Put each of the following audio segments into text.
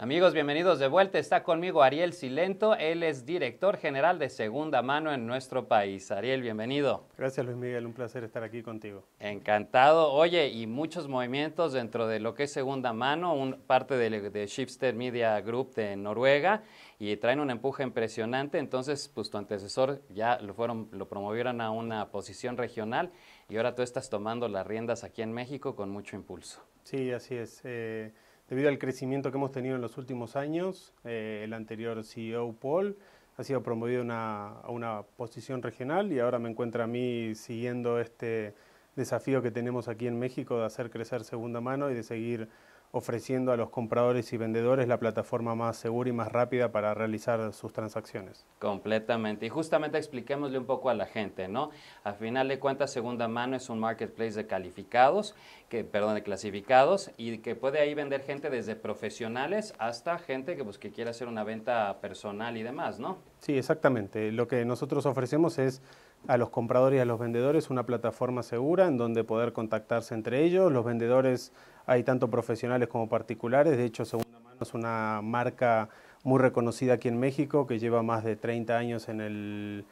Amigos, bienvenidos de vuelta. Está conmigo Ariel Cilento, él es director general de Segunda Mano en nuestro país. Ariel, bienvenido. Gracias, Luis Miguel, un placer estar aquí contigo. Encantado. Oye, y muchos movimientos dentro de lo que es Segunda Mano, parte de Schibsted Media Group de Noruega, y traen un empuje impresionante. Entonces, pues tu antecesor ya lo promovieron a una posición regional y ahora tú estás tomando las riendas aquí en México con mucho impulso. Sí, así es. Debido al crecimiento que hemos tenido en los últimos años, el anterior CEO, Paul, ha sido promovido a una posición regional y ahora me encuentro a mí siguiendo este desafío que tenemos aquí en México de hacer crecer Segunda Mano y de seguir ofreciendo a los compradores y vendedores la plataforma más segura y más rápida para realizar sus transacciones. Completamente. Y justamente expliquémosle un poco a la gente, ¿no? Al final de cuentas, Segunda Mano es un marketplace de clasificados y que puede ahí vender gente desde profesionales hasta gente que, pues, que quiera hacer una venta personal y demás, ¿no? Sí, exactamente. Lo que nosotros ofrecemos es a los compradores y a los vendedores una plataforma segura en donde poder contactarse entre ellos. Los vendedores hay tanto profesionales como particulares. De hecho, Segunda Mano es una marca muy reconocida aquí en México que lleva más de 30 años en el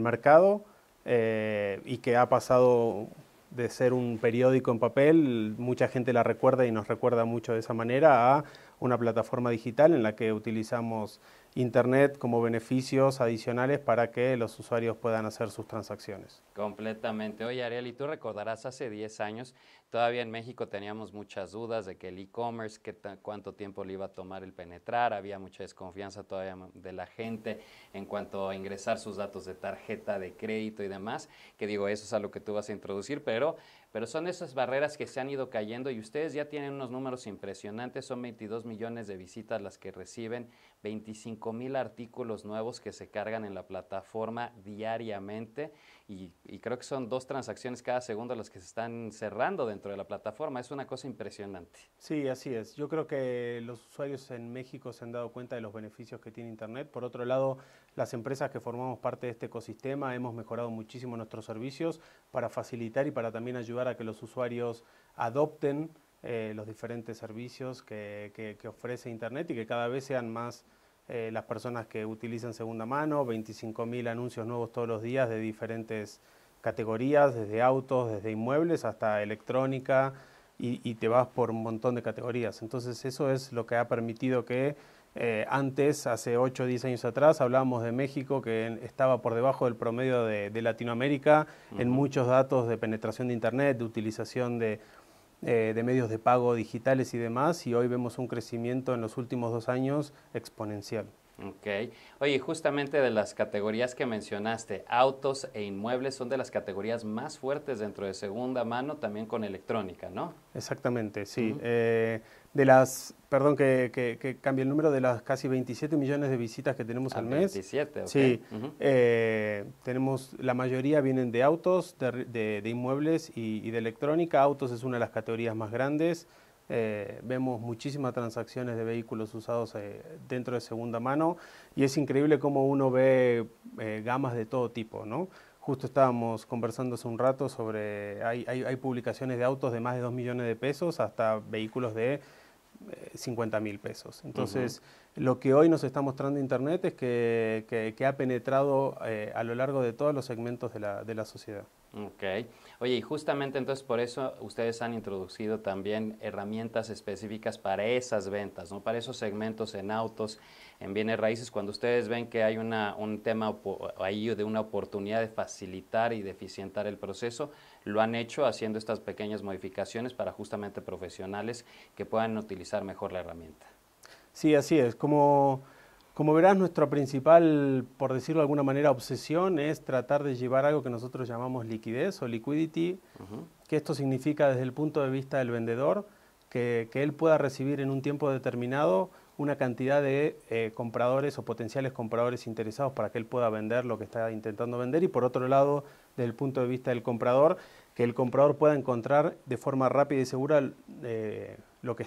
mercado y que ha pasado de ser un periódico en papel, mucha gente la recuerda y nos recuerda mucho de esa manera, a una plataforma digital en la que utilizamos Internet como beneficios adicionales para que los usuarios puedan hacer sus transacciones. Completamente. Oye, Ariel, y tú recordarás hace 10 años, todavía en México teníamos muchas dudas de que el e-commerce, cuánto tiempo le iba a tomar el penetrar, había mucha desconfianza todavía de la gente en cuanto a ingresar sus datos de tarjeta de crédito y demás, que digo, eso es a lo que tú vas a introducir, pero son esas barreras que se han ido cayendo y ustedes ya tienen unos números impresionantes, son 22 millones de visitas las que reciben, 25,000 artículos nuevos que se cargan en la plataforma diariamente y creo que son 2 transacciones cada segundo las que se están cerrando dentro de la plataforma. Es una cosa impresionante. Sí, así es. Yo creo que los usuarios en México se han dado cuenta de los beneficios que tiene Internet. Por otro lado, las empresas que formamos parte de este ecosistema hemos mejorado muchísimo nuestros servicios para facilitar y para también ayudar a que los usuarios adopten los diferentes servicios que ofrece Internet y que cada vez sean más las personas que utilizan Segunda Mano. 25,000 anuncios nuevos todos los días de diferentes categorías, desde autos, desde inmuebles hasta electrónica y te vas por un montón de categorías. Entonces eso es lo que ha permitido que antes, hace 8 o 10 años atrás, hablábamos de México que estaba por debajo del promedio de Latinoamérica en muchos datos de penetración de Internet, de utilización de medios de pago digitales y demás, y hoy vemos un crecimiento en los últimos 2 años exponencial. Ok. Oye, justamente de las categorías que mencionaste, autos e inmuebles son de las categorías más fuertes dentro de Segunda Mano, también con electrónica, ¿no? Exactamente, sí. De las, perdón que cambie el número, de las casi 27 millones de visitas que tenemos al mes. 27, ok. Sí, tenemos, la mayoría vienen de autos, de inmuebles y de electrónica. Autos es una de las categorías más grandes. Vemos muchísimas transacciones de vehículos usados dentro de Segunda Mano y es increíble cómo uno ve gamas de todo tipo, ¿no? Justo estábamos conversando hace un rato sobre, hay publicaciones de autos de más de 2 millones de pesos hasta vehículos de 50,000 pesos. Entonces, lo que hoy nos está mostrando Internet es que ha penetrado a lo largo de todos los segmentos de la sociedad. Ok. Oye, y justamente entonces por eso ustedes han introducido también herramientas específicas para esas ventas, ¿no? Para esos segmentos en autos, en bienes raíces, cuando ustedes ven que hay un tema ahí de una oportunidad de facilitar y de eficientar el proceso, lo han hecho haciendo estas pequeñas modificaciones para justamente profesionales que puedan utilizar mejor la herramienta. Sí, así es. Como verás, nuestra principal, por decirlo de alguna manera, obsesión es tratar de llevar algo que nosotros llamamos liquidez o liquidity, que esto significa desde el punto de vista del vendedor, que él pueda recibir en un tiempo determinado una cantidad de compradores o potenciales compradores interesados para que él pueda vender lo que está intentando vender y por otro lado, desde el punto de vista del comprador, que el comprador pueda encontrar de forma rápida y segura lo que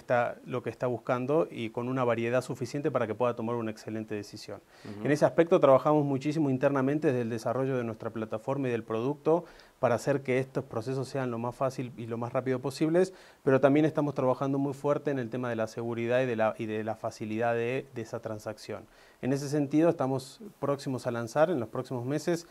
está buscando y con una variedad suficiente para que pueda tomar una excelente decisión. En ese aspecto trabajamos muchísimo internamente desde el desarrollo de nuestra plataforma y del producto para hacer que estos procesos sean lo más fácil y lo más rápido posibles, pero también estamos trabajando muy fuerte en el tema de la seguridad y de la facilidad de esa transacción. En ese sentido estamos próximos a lanzar en los próximos meses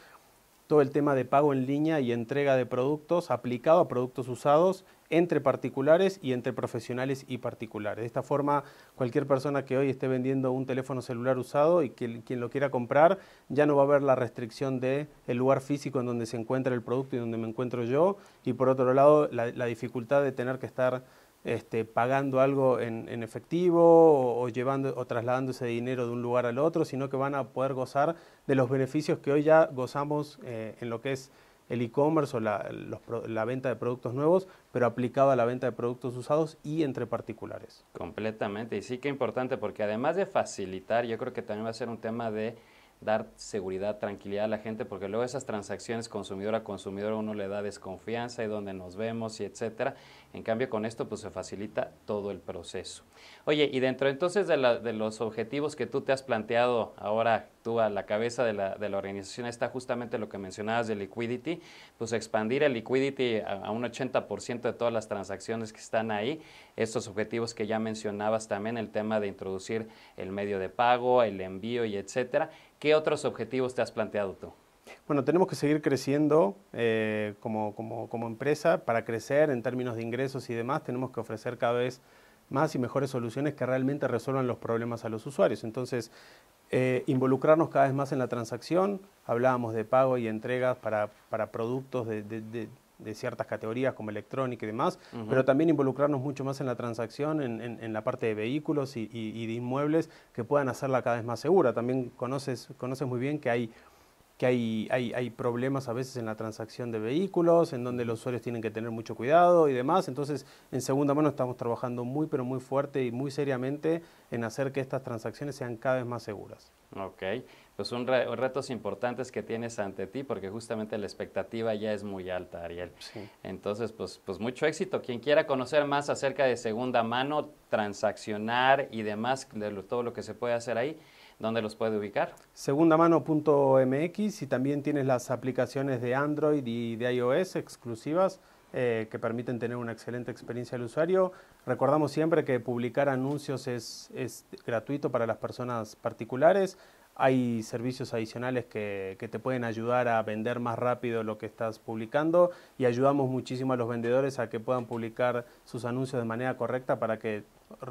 todo el tema de pago en línea y entrega de productos aplicado a productos usados entre particulares y entre profesionales y particulares. De esta forma, cualquier persona que hoy esté vendiendo un teléfono celular usado y que quien lo quiera comprar, ya no va a haber la restricción del lugar físico en donde se encuentra el producto y donde me encuentro yo. Y por otro lado, la dificultad de tener que estar pagando algo en efectivo o trasladando ese dinero de un lugar al otro, sino que van a poder gozar de los beneficios que hoy ya gozamos en lo que es el e-commerce o la venta de productos nuevos, pero aplicado a la venta de productos usados y entre particulares. Completamente, y sí que importante, porque además de facilitar, yo creo que también va a ser un tema de dar seguridad, tranquilidad a la gente, porque luego esas transacciones consumidor a consumidor uno le da desconfianza y donde nos vemos y etcétera. En cambio con esto pues se facilita todo el proceso. Oye, y dentro entonces de los objetivos que tú te has planteado ahora tú a la cabeza de la organización está justamente lo que mencionabas de liquidity, pues expandir el liquidity a un 80% de todas las transacciones que están ahí, estos objetivos que ya mencionabas también, el tema de introducir el medio de pago, el envío y etcétera. ¿Qué otros objetivos te has planteado tú? Bueno, tenemos que seguir creciendo como empresa. Para crecer en términos de ingresos y demás, tenemos que ofrecer cada vez más y mejores soluciones que realmente resuelvan los problemas a los usuarios. Entonces, involucrarnos cada vez más en la transacción. Hablábamos de pago y entregas para productos de ciertas categorías como electrónica y demás, pero también involucrarnos mucho más en la transacción, en la parte de vehículos y de inmuebles que puedan hacerla cada vez más segura. También conoces muy bien que hay problemas a veces en la transacción de vehículos, en donde los usuarios tienen que tener mucho cuidado y demás. Entonces, en Segunda Mano estamos trabajando muy, pero muy fuerte y muy seriamente en hacer que estas transacciones sean cada vez más seguras. Ok, pues retos importantes que tienes ante ti, porque justamente la expectativa ya es muy alta, Ariel. Sí. Entonces, pues mucho éxito. Quien quiera conocer más acerca de Segunda Mano, transaccionar y demás, de todo lo que se puede hacer ahí, ¿dónde los puede ubicar? Segundamano.mx, y también tienes las aplicaciones de Android y de iOS exclusivas que permiten tener una excelente experiencia al usuario. Recordamos siempre que publicar anuncios es gratuito para las personas particulares. Hay servicios adicionales que te pueden ayudar a vender más rápido lo que estás publicando, y ayudamos muchísimo a los vendedores a que puedan publicar sus anuncios de manera correcta para que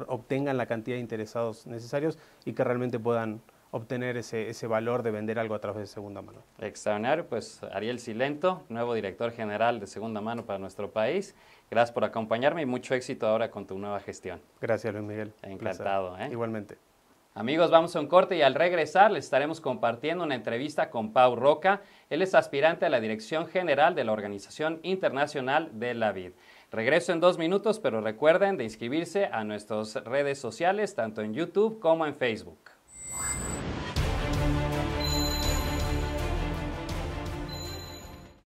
obtengan la cantidad de interesados necesarios y que realmente puedan obtener ese valor de vender algo a través de Segunda Mano. Extraordinario. Pues Ariel Cilento, nuevo director general de Segunda Mano para nuestro país. Gracias por acompañarme y mucho éxito ahora con tu nueva gestión. Gracias, Luis Miguel. Encantado. Igualmente. Amigos, vamos a un corte y al regresar les estaremos compartiendo una entrevista con Pau Roca. Él es aspirante a la Dirección General de la Organización Internacional de la Vid. Regreso en 2 minutos, pero recuerden de inscribirse a nuestras redes sociales, tanto en YouTube como en Facebook.